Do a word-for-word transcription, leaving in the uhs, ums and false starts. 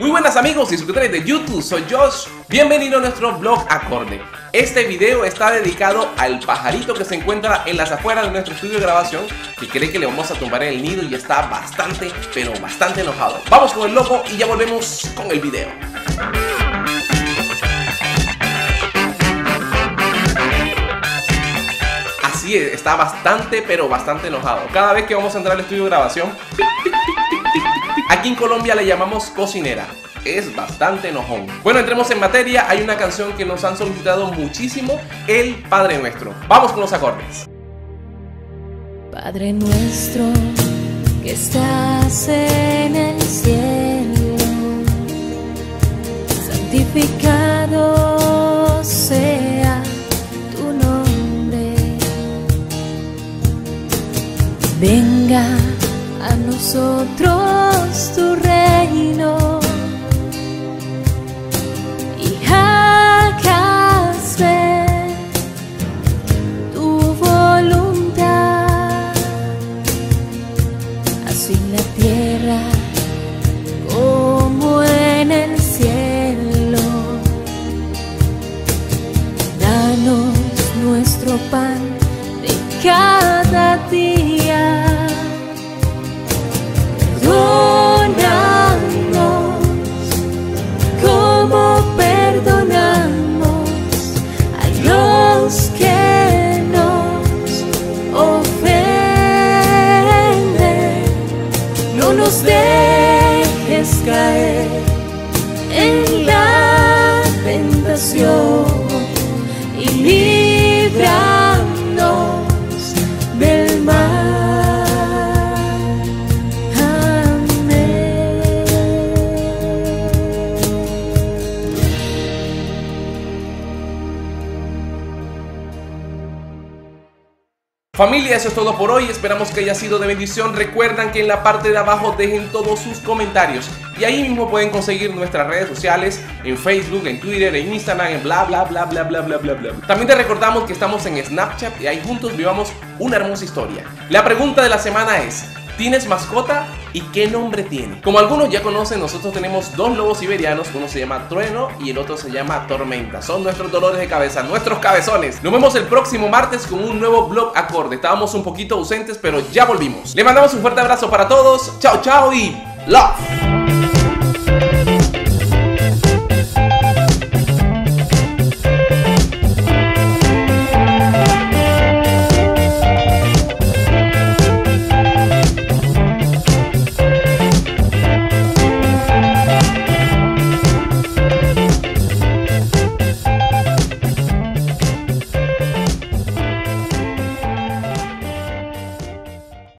Muy buenas amigos y suscriptores de YouTube, soy Josh. Bienvenido a nuestro blog Acorde. Este video está dedicado al pajarito que se encuentra en las afueras de nuestro estudio de grabación y cree que le vamos a tumbar el nido y está bastante, pero bastante enojado. Vamos con el loco y ya volvemos con el video. Así es, está bastante, pero bastante enojado. Cada vez que vamos a entrar al estudio de grabación, aquí en Colombia le llamamos cocinera. Es bastante enojón. Bueno, entremos en materia. Hay una canción que nos han solicitado muchísimo, el Padre Nuestro. Vamos con los acordes. Padre nuestro, que estás en el cielo, santificado sea tu nombre. Venga a nosotros tu reino. Caer en la tentación y líbranos del mal. Amén. Familia, eso es todo por hoy. Esperamos que haya sido de bendición. Recuerdan que en la parte de abajo dejen todos sus comentarios. Y ahí mismo pueden conseguir nuestras redes sociales, en Facebook, en Twitter, en Instagram, en bla bla bla bla bla bla bla bla. También te recordamos que estamos en Snapchat y ahí juntos vivamos una hermosa historia. La pregunta de la semana es, ¿tienes mascota y qué nombre tiene? Como algunos ya conocen, nosotros tenemos dos lobos siberianos, uno se llama Trueno y el otro se llama Tormenta. Son nuestros dolores de cabeza, nuestros cabezones. Nos vemos el próximo martes con un nuevo blog Acorde. Estábamos un poquito ausentes, pero ya volvimos. Le mandamos un fuerte abrazo para todos. Chao, chao y love.